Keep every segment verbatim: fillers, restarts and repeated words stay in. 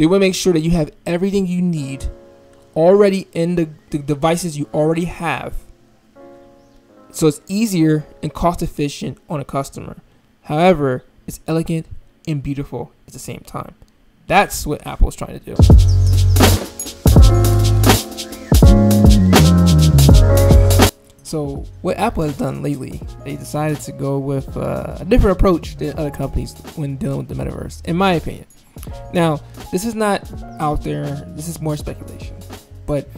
They want to make sure that you have everything you need already in the, the devices you already have, so it's easier and cost efficient on a customer. However, it's elegant and beautiful at the same time. That's what Apple's trying to do. So what Apple has done lately, they decided to go with uh, a different approach than other companies when dealing with the metaverse, in my opinion. Now, this is not out there, this is more speculation, but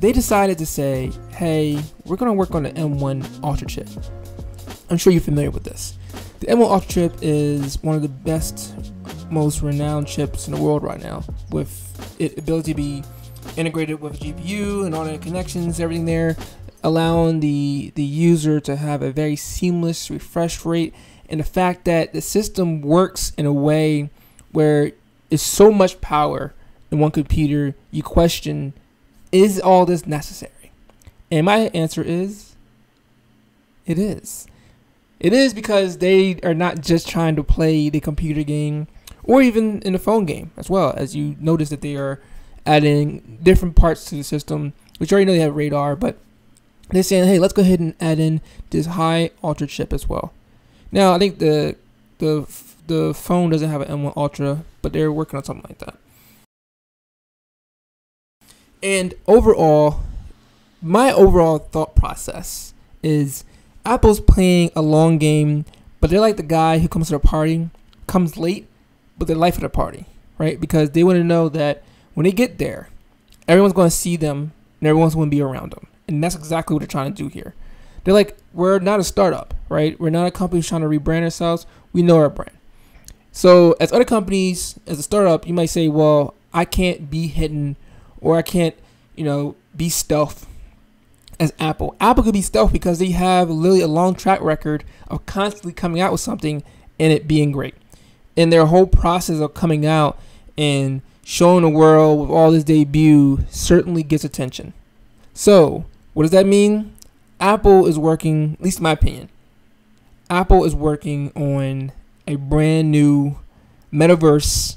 they decided to say, hey, we're gonna work on the M one Ultra chip. I'm sure you're familiar with this. The M one Ultra chip is one of the best, most renowned chips in the world right now, with its ability to be integrated with a G P U and all the connections, everything there, allowing the, the user to have a very seamless refresh rate, and the fact that the system works in a way where it's so much power in one computer, you question, is all this necessary? And my answer is, it is. It is, because they are not just trying to play the computer game, or even in the phone game as well, as you notice that they are adding different parts to the system, which you already know they have radar, but they're saying, hey, let's go ahead and add in this high ultra chip as well. Now, I think the the The phone doesn't have an M one Ultra, but they're working on something like that. And overall, my overall thought process is Apple's playing a long game, but they're like the guy who comes to the party, comes late, but they're life of the party, right? Because they want to know that when they get there, everyone's going to see them and everyone's going to be around them. And that's exactly what they're trying to do here. They're like, we're not a startup, right? We're not a company who's trying to rebrand ourselves. We know our brand. So as other companies, as a startup, you might say, well, I can't be hidden, or I can't, you know, be stealth as Apple. Apple could be stealth because they have literally a long track record of constantly coming out with something and it being great. And their whole process of coming out and showing the world with all this debut certainly gets attention. So what does that mean? Apple is working, at least in my opinion, Apple is working on a brand new metaverse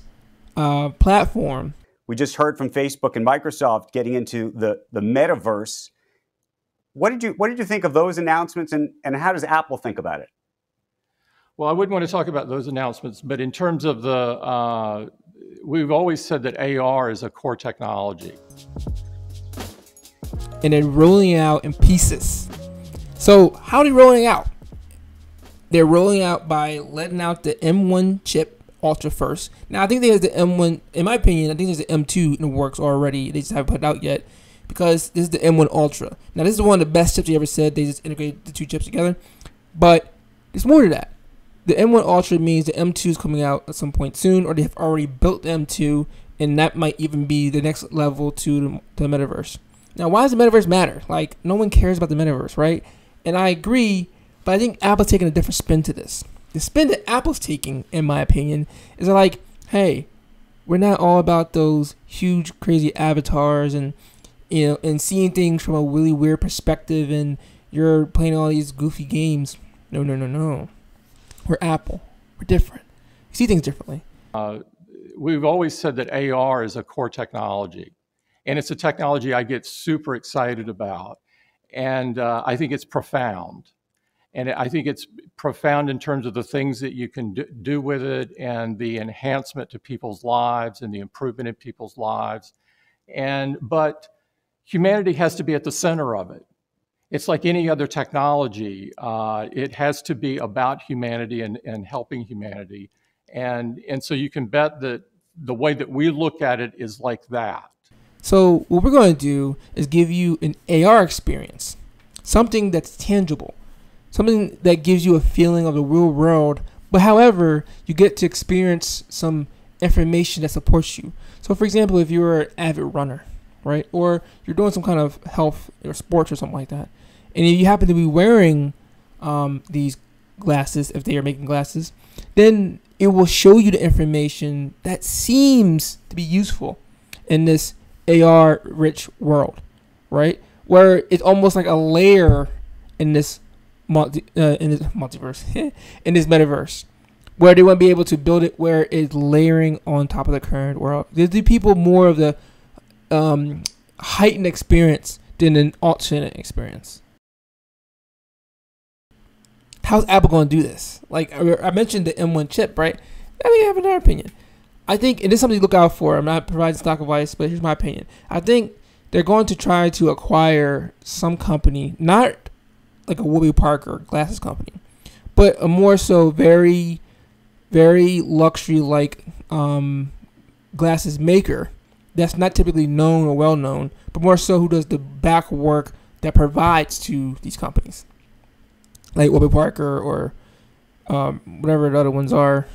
uh, platform. We just heard from Facebook and Microsoft getting into the, the metaverse. What did you, what did you think of those announcements, and, and how does Apple think about it? Well, I wouldn't want to talk about those announcements, but in terms of the, uh, we've always said that A R is a core technology. And they're rolling out in pieces. So how are they rolling out? They're rolling out by letting out the M one chip Ultra first. Now, I think there's the M one, in my opinion, I think there's the M two in the works already. They just haven't put it out yet, because this is the M one Ultra. Now, this is one of the best chips they ever said. They just integrated the two chips together. But there's more to that. The M one Ultra means the M two is coming out at some point soon, or they have already built the M two, and that might even be the next level to the, the metaverse. Now, why does the metaverse matter? Like, no one cares about the metaverse, right? And I agree. But I think Apple's taking a different spin to this. The spin that Apple's taking, in my opinion, is like, hey, we're not all about those huge, crazy avatars and, you know, and seeing things from a really weird perspective, and you're playing all these goofy games. No, no, no, no. We're Apple. We're different. We see things differently. Uh, we've always said that A R is a core technology, and it's a technology I get super excited about, and uh, I think it's profound. And I think it's profound in terms of the things that you can do with it, and the enhancement to people's lives, and the improvement in people's lives. And, but humanity has to be at the center of it. It's like any other technology. Uh, it has to be about humanity and, and helping humanity. And, and so you can bet that the way that we look at it is like that. So what we're gonna do is give you an A R experience, something that's tangible. Something that gives you a feeling of the real world, but however, you get to experience some information that supports you. So for example, if you're an avid runner, right? Or you're doing some kind of health or sports or something like that, and if you happen to be wearing um, these glasses, if they are making glasses, then it will show you the information that seems to be useful in this A R rich world, right? Where it's almost like a layer in this Multi, uh, in this multiverse, in this metaverse, where they wouldn't be able to build it where it's layering on top of the current world. There's the people more of the um, heightened experience than an alternate experience. How's Apple going to do this? Like I mentioned the M one chip, right? I think I have another opinion. I think, and this is something to look out for. I'm not providing stock advice, but here's my opinion. I think they're going to try to acquire some company, not like a Warby Parker glasses company, but a more so very, very luxury like um, glasses maker that's not typically known or well known, but more so who does the back work that provides to these companies, like Warby Parker or um, whatever the other ones are.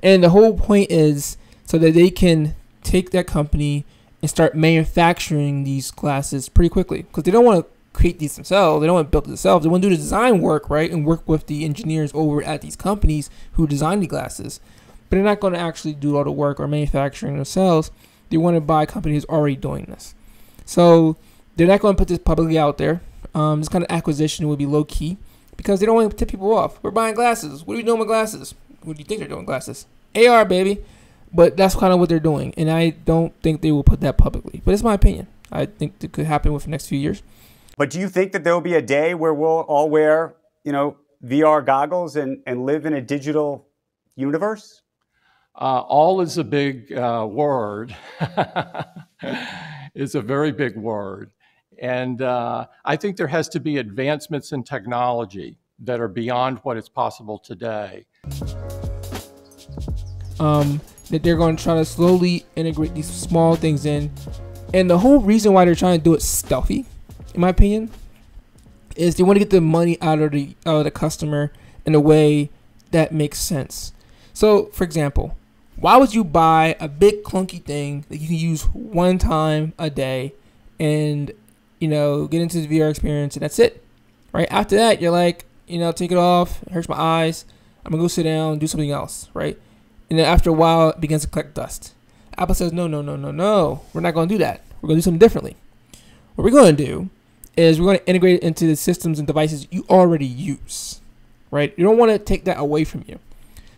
And the whole point is so that they can take that company and start manufacturing these glasses pretty quickly, because they don't want to create these themselves. They don't want to build it themselves. They want to do the design work, right, and work with the engineers over at these companies who design the glasses. But they're not going to actually do all the work or manufacturing themselves. They want to buy a company who's already doing this. So they're not going to put this publicly out there. Um, this kind of acquisition would be low key because they don't want to tip people off. We're buying glasses. What are we doing with glasses? What do you think they're doing? Glasses. A R, baby. But that's kind of what they're doing, and I don't think they will put that publicly. But it's my opinion. I think it could happen within the next few years. But do you think that there will be a day where we'll all wear, you know, V R goggles and, and live in a digital universe? Uh, all is a big uh, word. It's a very big word. And uh, I think there has to be advancements in technology that are beyond what is possible today. Um, that they're going to try to slowly integrate these small things in. And the whole reason why they're trying to do it stealthy, in my opinion, is they want to get the money out of the, out of the customer in a way that makes sense. So, for example, why would you buy a big clunky thing that you can use one time a day and, you know, get into the V R experience and that's it? Right? After that, you're like, you know, take it off, it hurts my eyes, I'm going to go sit down and do something else, right? And then after a while, it begins to collect dust. Apple says, no, no, no, no, no. We're not going to do that. We're going to do something differently. What we're going to do is we're going to integrate it into the systems and devices you already use, right? You don't want to take that away from you.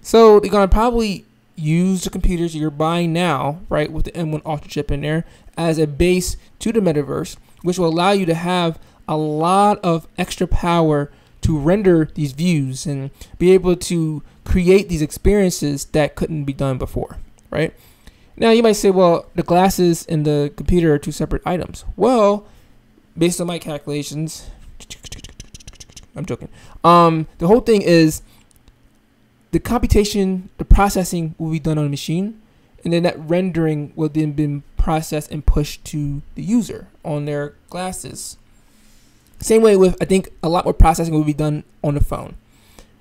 So they're going to probably use the computers you're buying now, right, with the M one Ultra chip in there as a base to the metaverse, which will allow you to have a lot of extra power to render these views and be able to create these experiences that couldn't be done before, right? Now you might say, well, the glasses and the computer are two separate items. Well, based on my calculations, I'm joking. Um, the whole thing is the computation, the processing will be done on a machine, and then that rendering will then be processed and pushed to the user on their glasses. Same way with, I think, a lot more processing will be done on the phone,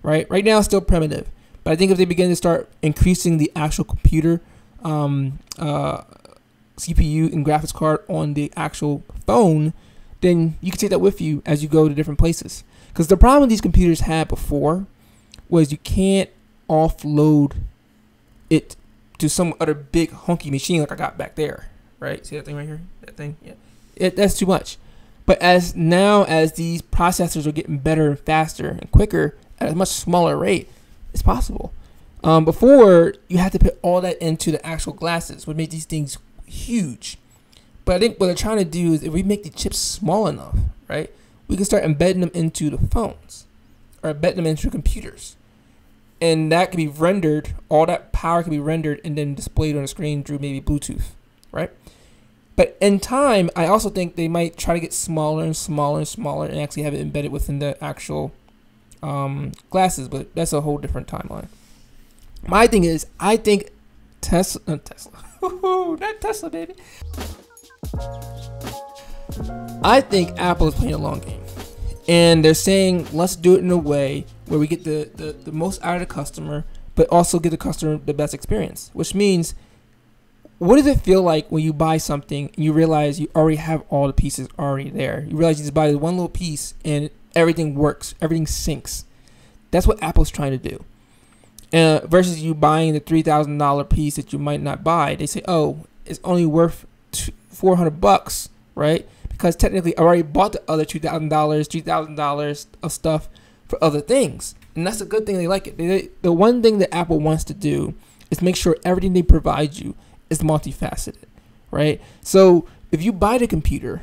right? Right now, it's still primitive, but I think if they begin to start increasing the actual computer, um, uh, C P U and graphics card on the actual phone, then you can take that with you as you go to different places. Because the problem these computers had before was you can't offload it to some other big honky machine like I got back there, right? See that thing right here? That thing? Yeah. It, that's too much. But as now as these processors are getting better and faster and quicker at a much smaller rate, it's possible. Um, before, you had to put all that into the actual glasses, which made these things huge. But I think what they're trying to do is if we make the chips small enough, right, we can start embedding them into the phones or embedding them into computers. And that can be rendered, all that power can be rendered and then displayed on the screen through maybe Bluetooth, right? But in time, I also think they might try to get smaller and smaller and smaller and actually have it embedded within the actual um, glasses. But that's a whole different timeline. My thing is, I think Tesla, not Tesla, not Tesla, baby. I think Apple is playing a long game. And they're saying, let's do it in a way where we get the, the, the most out of the customer, but also get the customer the best experience, which means, what does it feel like when you buy something and you realize you already have all the pieces already there? You realize you just buy one little piece and everything works, everything syncs. That's what Apple's trying to do. Uh, versus you buying the three thousand dollar piece that you might not buy. They say, oh, it's only worth four hundred bucks, right? Because technically I already bought the other two thousand dollars, three thousand dollars of stuff for other things. And that's a good thing. They like it. They, the one thing that Apple wants to do is make sure everything they provide you is multifaceted, right? So if you buy the computer,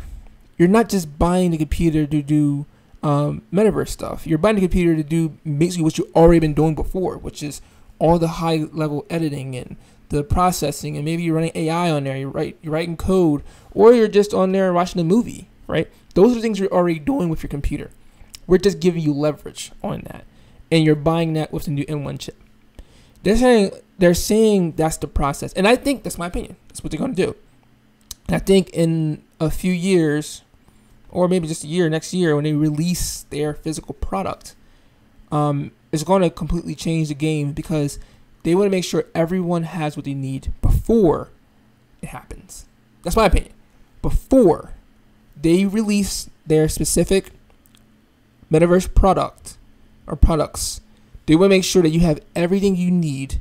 you're not just buying the computer to do um, metaverse stuff. You're buying the computer to do basically what you've already been doing before, which is all the high-level editing and the processing, and maybe you're running A I on there, you're, write, you're writing code, or you're just on there watching a movie, right? Those are things you're already doing with your computer. We're just giving you leverage on that, and you're buying that with the new M one chip. They're saying, they're saying that's the process, and I think that's my opinion. That's what they're going to do. And I think in a few years, or maybe just a year, next year, when they release their physical product, um, it's going to completely change the game, because they want to make sure everyone has what they need before it happens. That's my opinion. Before they release their specific metaverse product or products, they want to make sure that you have everything you need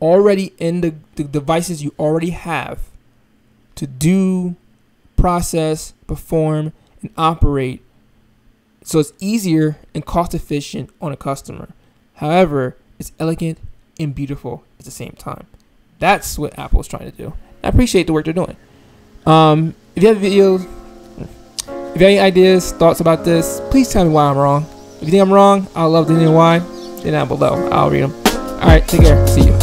already in the, the devices you already have to do, process, perform, and operate, so it's easier and cost efficient on a customer. However, it's elegant and beautiful at the same time. That's what Apple's trying to do. I appreciate the work they're doing. Um, if you have videos, if you have any ideas, thoughts about this, please tell me why I'm wrong. If you think I'm wrong, I'd love to know why. Then down below, I'll read them. All right, take care. See you.